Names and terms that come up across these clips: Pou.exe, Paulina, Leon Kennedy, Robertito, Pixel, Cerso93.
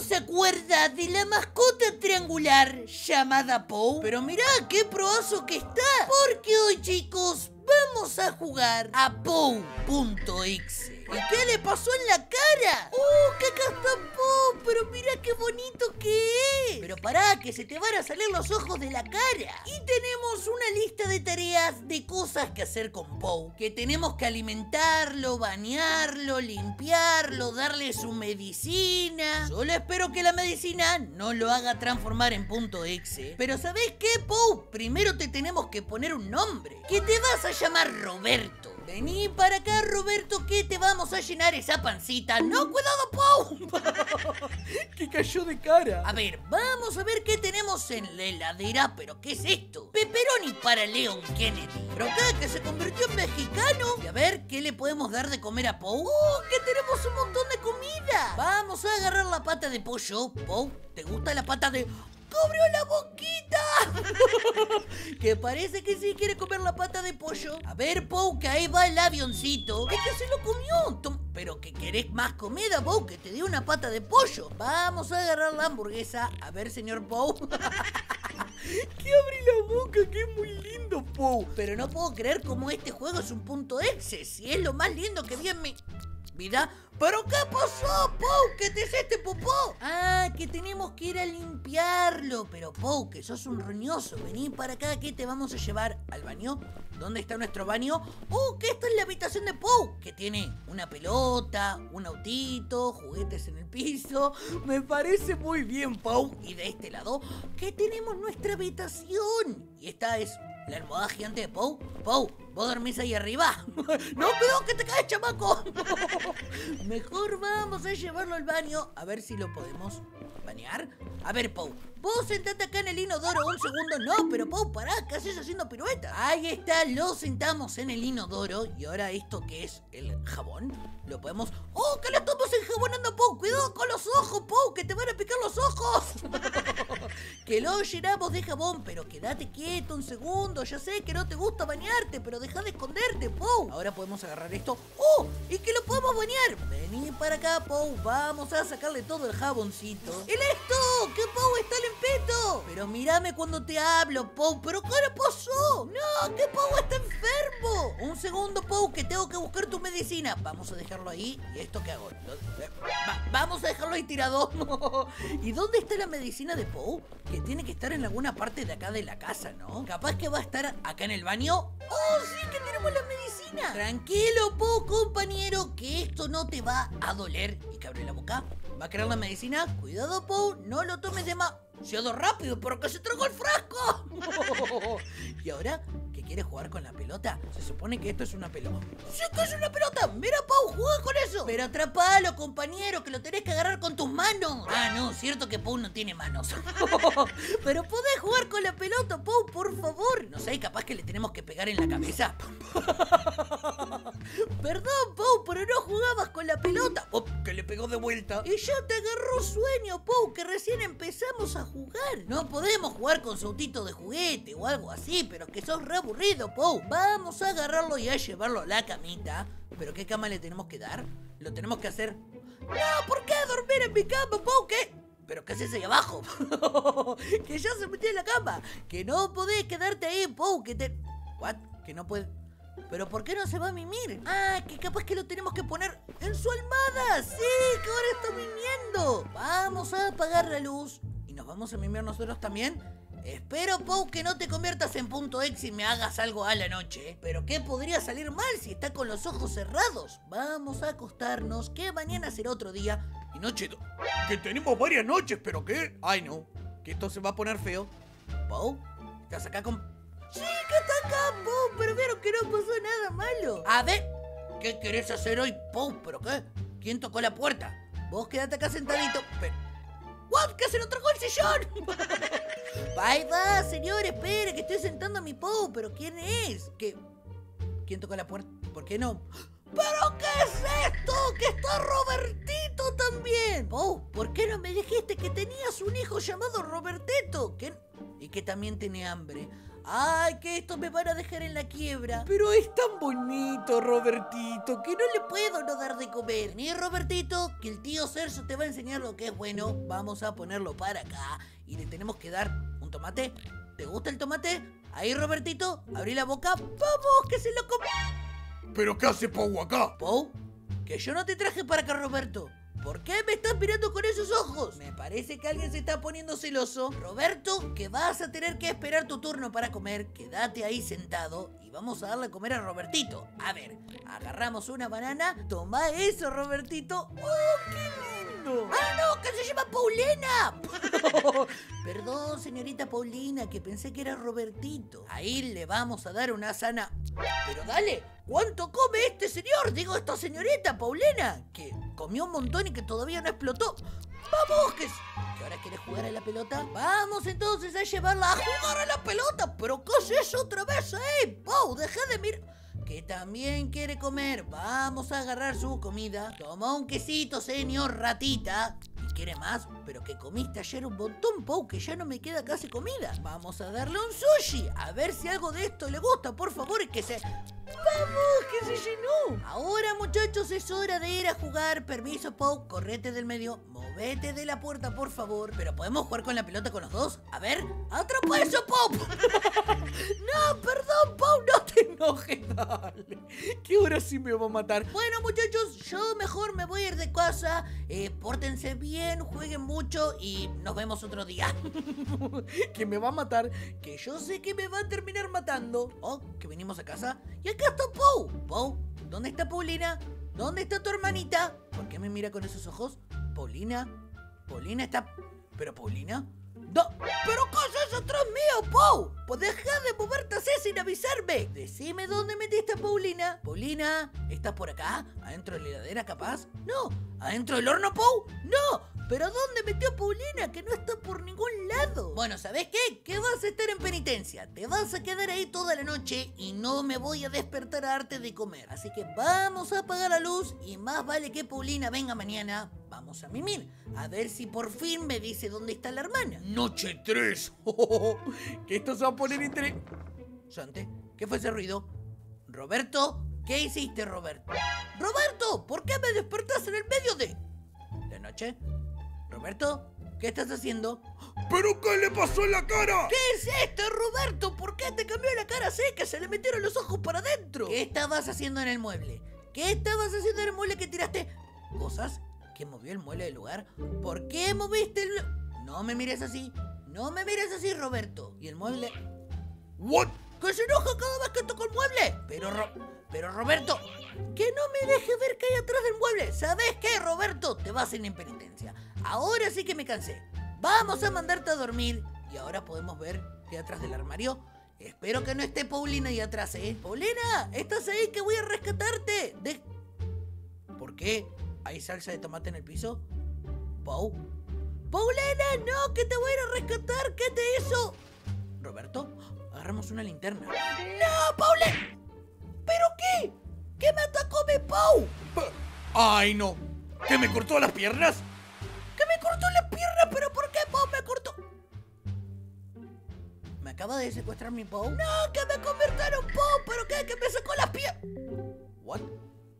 ¿Acaso se acuerda de la mascota triangular llamada Pou? Pero mirá qué proazo que está, porque hoy, chicos, vamos a jugar a Pou.exe. ¿Y qué le pasó en la cara? ¡Oh, que acá está Pou! Pero mira qué bonito que es. Pero pará, que se te van a salir los ojos de la cara. Y tenemos una lista de tareas de cosas que hacer con Pou. Que tenemos que alimentarlo, bañarlo, limpiarlo, darle su medicina. Solo espero que la medicina no lo haga transformar en .exe. Pero ¿sabés qué, Pou? Primero te tenemos que poner un nombre. Que te vas a llamar Roberto. Vení para acá, Roberto, que te vamos a llenar esa pancita. ¡No, cuidado, Pou! Que cayó de cara. A ver, vamos a ver qué tenemos en la heladera. ¿Pero qué es esto? Pepperoni para Leon Kennedy. Pero acá que se convirtió en mexicano. Y a ver, ¿qué le podemos dar de comer a Pou? ¡Oh, que tenemos un montón de comida! Vamos a agarrar la pata de pollo. Pou, ¿te gusta la pata de...? ¡Cobrió la boquita! Que parece que sí quiere comer la pata de pollo. A ver, Pou, que ahí va el avioncito. ¡Es que se lo comió! Pero que querés más comida, Pou, que te dio una pata de pollo. Vamos a agarrar la hamburguesa. A ver, señor Pou. ¡Que abrí la boca! ¡Que es muy lindo, Pou! Pero no puedo creer cómo este juego es un .exe. Si es lo más lindo que vi en mi... vida. ¿Pero qué pasó, Pou? ¿Qué te hiciste, popó? Ah, que tenemos que ir a limpiarlo. Pero, Pou, que sos un roñoso. Vení para acá que te vamos a llevar al baño. ¿Dónde está nuestro baño? ¡Oh, que esta es la habitación de Pou! Que tiene una pelota, un autito, juguetes en el piso. Me parece muy bien, Pou. Y de este lado, que tenemos nuestra habitación. Y esta es... la almohada gigante de Pou. Pou, ¿vos dormís ahí arriba? ¡No, cuidado que te caes, chamaco! Mejor vamos a llevarlo al baño. A ver si lo podemos bañar. A ver, Pou, vos sentate acá en el inodoro un segundo. No, pero Pou, pará, ¿qué haces haciendo piruetas? Ahí está, lo sentamos en el inodoro. Y ahora esto que es el jabón, lo podemos... ¡Oh, que lo estamos enjabonando, Pou! ¡Cuidado con los ojos, Pou, que te van a picar los ojos! Que lo llenamos de jabón. Pero quédate quieto un segundo. Ya sé que no te gusta bañarte, pero deja de esconderte, Pou. Ahora podemos agarrar esto. ¡Oh! ¡Y que lo podemos bañar! Vení para acá, Pou. Vamos a sacarle todo el jaboncito. ¡El esto! ¡Que Pou está limpeto! Pero mírame cuando te hablo, Pou. ¿Pero qué le pasó? ¡No! ¡Que Pou está enfermo! Un segundo, Pou, que tengo que buscar tu medicina. Vamos a dejarlo ahí. ¿Y esto qué hago? Vamos a dejarlo ahí tirado. ¿Y dónde está la medicina de Pou? Que tiene que estar en alguna parte de acá de la casa, ¿no? Capaz que va a estar acá en el baño. ¡Oh, sí! ¡Que tenemos la medicina! Tranquilo, Pou, compañero, que esto no te va a doler. Y que abre la boca. ¿Va a crear la medicina? Cuidado, Pou, no lo tomes demasiado rápido, porque se tragó el frasco. Y ahora... ¿quieres jugar con la pelota? Se supone que esto es una pelota. ¡Sí que es una pelota! ¡Mira, Pou! ¡Juega con eso! Pero atrapalo, compañero, que lo tenés que agarrar con tus manos. Ah, no, cierto que Pou no tiene manos. Pero podés jugar con la pelota, Pou, por favor. No sé, capaz que le tenemos que pegar en la cabeza. Perdón, Pou, pero no jugabas con la pelota. Oh, que le pegó de vuelta. Y ya te agarró sueño, Pou, que recién empezamos a jugar. No podemos jugar con sautito de juguete o algo así, pero que sos re aburrido. Pou, vamos a agarrarlo y a llevarlo a la camita. ¿Pero qué cama le tenemos que dar? ¿Lo tenemos que hacer? ¡No! ¿Por qué dormir en mi cama, Pou? ¿Qué? ¿Pero qué haces ahí abajo? Que ya se metió en la cama. Que no podés quedarte ahí, Pou. Que te... ¿What? Que no puedes... ¿Pero por qué no se va a mimir? Ah, que capaz que lo tenemos que poner en su almohada. ¡Sí! ¡Que ahora está mimiendo! Vamos a apagar la luz. ¿Y nos vamos a mimir nosotros también? Espero, Pou, que no te conviertas en .exe y me hagas algo a la noche. Pero ¿qué podría salir mal si está con los ojos cerrados? Vamos a acostarnos, que mañana será otro día. Y noche... que tenemos varias noches, pero ¿qué? Ay, no, que esto se va a poner feo. Pou, ¿estás acá con...? Sí, que está acá, Pou, pero vieron que no pasó nada malo. A ver, ¿qué querés hacer hoy, Pou? ¿Pero qué? ¿Quién tocó la puerta? Vos quedate acá sentadito, pero... ¡What! ¡Que se lo tragó el sillón! ¡Ahí va, señor! ¡Espere, que estoy sentando a mi Pou! ¿Pero quién es? ¿Qué? ¿Quién tocó la puerta? ¿Por qué no? ¿Pero qué es esto? ¡Que está Robertito también! Pou, ¿por qué no me dijiste que tenías un hijo llamado Robertito? ¿Qué? Y que también tiene hambre. Ay, que estos me van a dejar en la quiebra. Pero es tan bonito, Robertito, que no le puedo no dar de comer. Ni Robertito, que el tío Cerso te va a enseñar lo que es bueno. Vamos a ponerlo para acá y le tenemos que dar un tomate. ¿Te gusta el tomate? Ahí, Robertito, abrí la boca. ¡Vamos, que se lo come! ¿Pero qué hace Pou acá? ¿Pou? Que yo no te traje para acá, Roberto. ¿Por qué me estás mirando con esos ojos? Me parece que alguien se está poniendo celoso. Roberto, que vas a tener que esperar tu turno para comer. Quédate ahí sentado y vamos a darle a comer a Robertito. A ver, agarramos una banana. Toma eso, Robertito. ¡Oh, qué lindo! ¡Ah, no! ¡Que se llama Paulina! Perdón, señorita Paulina, que pensé que era Robertito. Ahí le vamos a dar una sana... Pero dale, ¿cuánto come este señor? Digo, esta señorita Paulina, que comió un montón y que todavía no explotó. ¡Vamos! ¿Que ahora quieres jugar a la pelota? Vamos entonces a llevarla a jugar a la pelota. ¿Pero qué es eso otra vez ahí? Pau, deja de mirar. Que también quiere comer. Vamos a agarrar su comida. Toma un quesito, señor ratita. ¿Quiere más? Pero que comiste ayer un montón, Pou, que ya no me queda casi comida. Vamos a darle un sushi, a ver si algo de esto le gusta, por favor, que se... ¡Vamos, que se llenó! Ahora, muchachos, es hora de ir a jugar. Permiso, Pou, correte del medio, movete de la puerta, por favor. ¿Pero podemos jugar con la pelota con los dos? A ver, ¡atrapa eso, Pou! No, perdón, Pou, no te enojes, dale. Que ahora sí me va a matar. Bueno, muchachos, yo mejor me voy a ir de casa. Pórtense bien, jueguen mucho y nos vemos otro día. Que me va a matar, que yo sé que me va a terminar matando. Oh, que venimos a casa. Y acá está Pou. Pou, ¿dónde está Paulina? ¿Dónde está tu hermanita? ¿Por qué me mira con esos ojos? Paulina. Paulina está... ¿Pero Paulina? No, pero cosas atrás mío, Pou. Pues deja de moverte así sin avisarme. Decime dónde metiste a Paulina. Paulina, ¿estás por acá? ¿Adentro de la heladera capaz? No. ¿Adentro del horno, Pou? No. ¿Pero dónde metió Paulina? Que no está por ningún lado. Bueno, ¿sabes qué? Que vas a estar en penitencia. Te vas a quedar ahí toda la noche y no me voy a despertar a darte de comer. Así que vamos a apagar la luz y más vale que Paulina venga mañana. Vamos a mimir. A ver si por fin me dice dónde está la hermana. Noche 3. Que esto se va a poner entre... Sante, ¿qué fue ese ruido? Roberto, ¿qué hiciste, Roberto? ¡Roberto! ¿Por qué me despertás en el medio de... la noche? Roberto, ¿qué estás haciendo? ¿Pero qué le pasó en la cara? ¿Qué es esto, Roberto? ¿Por qué te cambió la cara así que se le metieron los ojos para adentro? ¿Qué estabas haciendo en el mueble? ¿Qué estabas haciendo en el mueble que tiraste? ¿Cosas? ¿Quién movió el mueble del lugar? ¿Por qué moviste el...? No me mires así. No me mires así, Roberto. ¿Y el mueble? ¿What? ¡Que se enoja cada vez que toco el mueble! Pero Roberto, que no me deje ver qué hay atrás del mueble. ¿Sabes qué, Roberto? Te vas en penitencia. Ahora sí que me cansé. Vamos a mandarte a dormir. Y ahora podemos ver qué hay atrás del armario. Espero que no esté Paulina ahí atrás, ¿eh? ¡Paulina! ¡Estás ahí que voy a rescatarte! ¿Por qué? ¿Hay salsa de tomate en el piso? ¿Pau? ¡Paulina! ¡No! ¡Que te voy a ir a rescatar! ¿Qué te hizo? ¿Roberto? Agarramos una linterna. ¡No, Paulina! ¿Pero qué? ¿Qué me atacó mi Pou? ¡Ay, no! ¿Que me cortó las piernas? ¡Que me cortó las piernas! ¿Pero por qué Pou me cortó? ¿Me acaba de secuestrar mi Pou? ¡No! ¡Que me convirtieron Pou! ¿Pero qué? ¡Que me sacó las piernas! ¿What?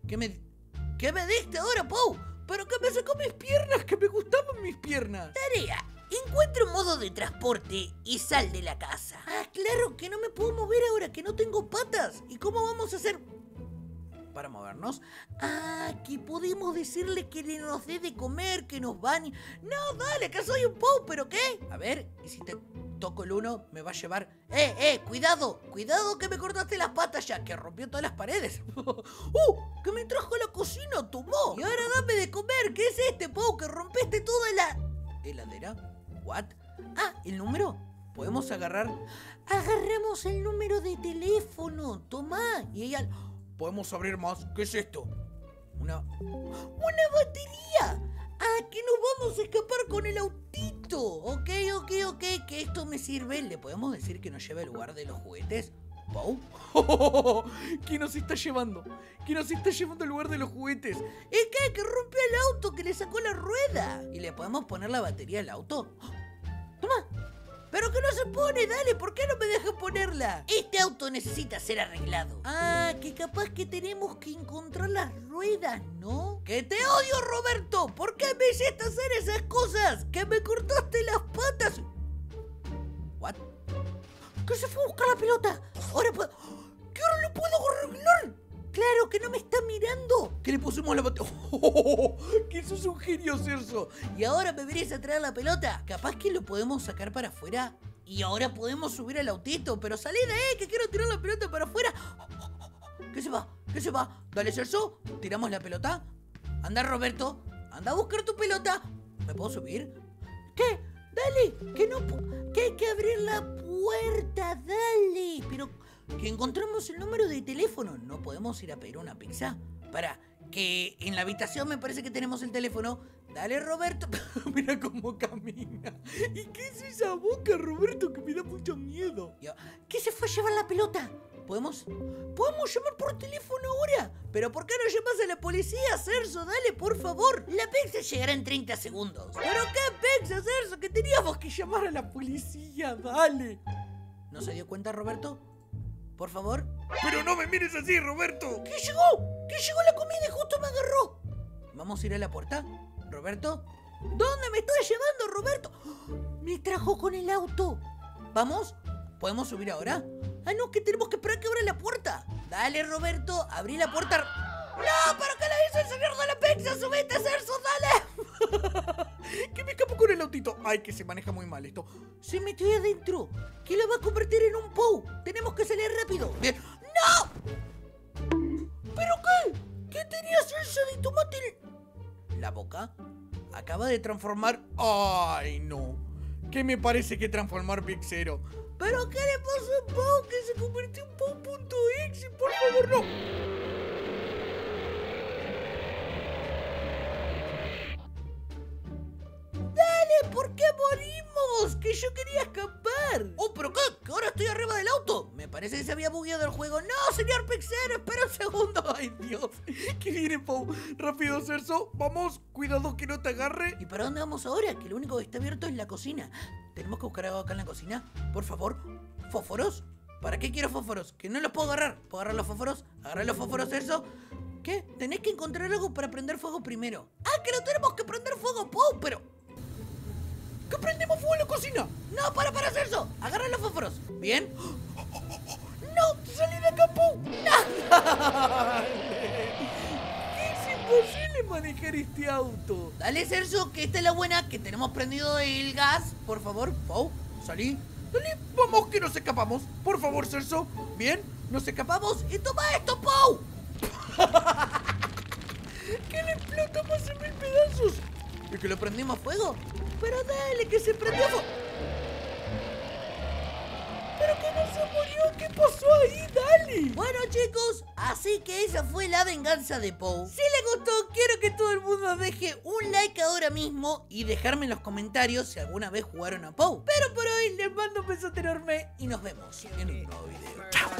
¿Qué me diste ahora, Pou? ¿Pero qué me sacó mis piernas? ¡Que me gustaban mis piernas! ¡Tarea! Encuentra un modo de transporte y sal de la casa. Ah, claro, que no me puedo mover ahora, que no tengo patas. ¿Y cómo vamos a hacer para movernos? Ah, que podemos decirle que nos dé de comer, que nos bañe. No, dale, acá soy un Pou, ¿pero qué? A ver, y si te toco el uno, me va a llevar... cuidado, cuidado que me cortaste las patas ya, que rompió todas las paredes. Que me trajo a la cocina, tomó. Y ahora dame de comer, ¿qué es este, Pou? Que rompiste toda la... ¿heladera? ¿What? Ah, ¿el número? ¿Podemos agarrar? Agarramos el número de teléfono. Tomá. Y ella... ¿Podemos abrir más? ¿Qué es esto? ¡Una batería! ¡Ah, que nos vamos a escapar con el autito! Ok. Que esto me sirve. ¿Le podemos decir que nos lleve al lugar de los juguetes? ¿Pou? ¿Quién nos está llevando? ¿Quién nos está llevando al lugar de los juguetes? ¡Es que rompió el auto, que le sacó la rueda! ¿Y le podemos poner la batería al auto? ¡Toma! Pero que no se pone, dale, ¿por qué no me dejan ponerla? Este auto necesita ser arreglado. Ah, que capaz que tenemos que encontrar las ruedas, ¿no? ¡Que te odio, Roberto! ¿Por qué me hiciste hacer esas cosas? ¡Que me cortaste las patas! ¿What? ¿Qué se fue a buscar la pelota? Ahora puedo... ¿Qué ahora lo puedo arreglar? ¡Claro, que no me está mirando! ¡Que le pusimos la batalla! ¡Oh! ¡Que sos un genio, Cerso! Y ahora me venís a traer la pelota. Capaz que lo podemos sacar para afuera. Y ahora podemos subir al autito. Pero salí de ahí, que quiero tirar la pelota para afuera. ¡Que se va! ¡Que se va! Dale, Cerso. Tiramos la pelota. Anda, Roberto. Anda a buscar tu pelota. ¿Me puedo subir? ¿Qué? Dale. Que no... Que hay que abrir la puerta. Dale. Pero... que encontramos el número de teléfono. ¿No podemos ir a pedir una pizza? Para, que en la habitación me parece que tenemos el teléfono. Dale, Roberto. Mira cómo camina. ¿Y qué es esa boca, Roberto? Que me da mucho miedo. ¿Qué se fue a llevar la pelota? ¿Podemos llamar por teléfono ahora? ¿Pero por qué no llamas a la policía, Cerso? Dale, por favor. La pizza llegará en 30 segundos. ¿Pero qué pizza, Cerso? Que teníamos que llamar a la policía, dale. ¿No se dio cuenta, Roberto? Por favor. Pero no me mires así, Roberto. ¿Qué llegó? ¿Qué llegó la comida y justo me agarró? ¿Vamos a ir a la puerta? ¿Roberto? ¿Dónde me estás llevando, Roberto? ¡Oh! Me trajo con el auto. ¿Vamos? ¿Podemos subir ahora? Ah, no, que tenemos que esperar que abra la puerta. Dale, Roberto, abrí la puerta. ¡No! ¿Para qué la hizo el señor de la pizza? ¡Subete, Cerso, dale! Que me escapo con el autito. Ay, que se maneja muy mal esto. Se metió ahí adentro. ¿Qué lo va a convertir en un Pou? Tenemos que salir rápido. Bien. ¡No! ¿Pero qué? ¿Qué tenía salsa de tomate en la boca? Acaba de transformar... ¡Ay, no! ¿Qué me parece que transformar Pixero? ¿Pero qué le pasó a Pou? Que se convirtió en Pou.exe. Por favor, no. ¿Por qué morimos? Que yo quería escapar. Oh, pero ¿qué? Que ahora estoy arriba del auto. Me parece que se había bugueado el juego. No, señor Pixel, espera un segundo. Ay, Dios. Que viene, Pou. Rápido, Cerso. Vamos, cuidado que no te agarre. ¿Y para dónde vamos ahora? Que lo único que está abierto es la cocina. Tenemos que buscar algo acá en la cocina. Por favor. ¿Fósforos? ¿Para qué quiero fósforos? Que no los puedo agarrar. ¿Puedo agarrar los fósforos? Agarrar los fósforos, Cerso. ¿Qué? Tenés que encontrar algo para prender fuego primero. Ah, que no tenemos que prender fuego, Pou, pero... ¡Que prendemos fuego en la cocina! ¡No, para hacer eso! ¡Agarra los fósforos! ¿Bien? ¡No! ¡Salí de acá, Pou! ¡No! ¡Es imposible manejar este auto! Dale, Cerso, que esta es la buena, que tenemos prendido el gas. Por favor, Pou, salí. Dale, vamos, que nos escapamos. Por favor, Cerso. ¿Bien? Nos escapamos. ¡Y toma esto, Pou! ¡Que le explotamos en 1000 pedazos! ¿Y que lo prendimos fuego? Pero dale, que se prendió. Pero que no se murió, ¿qué pasó ahí? Dale. Bueno, chicos, así que esa fue la venganza de Pou. Si les gustó, quiero que todo el mundo deje un like ahora mismo y dejarme en los comentarios si alguna vez jugaron a Pou. Pero por hoy les mando un besote enorme y nos vemos en un nuevo video. Chao.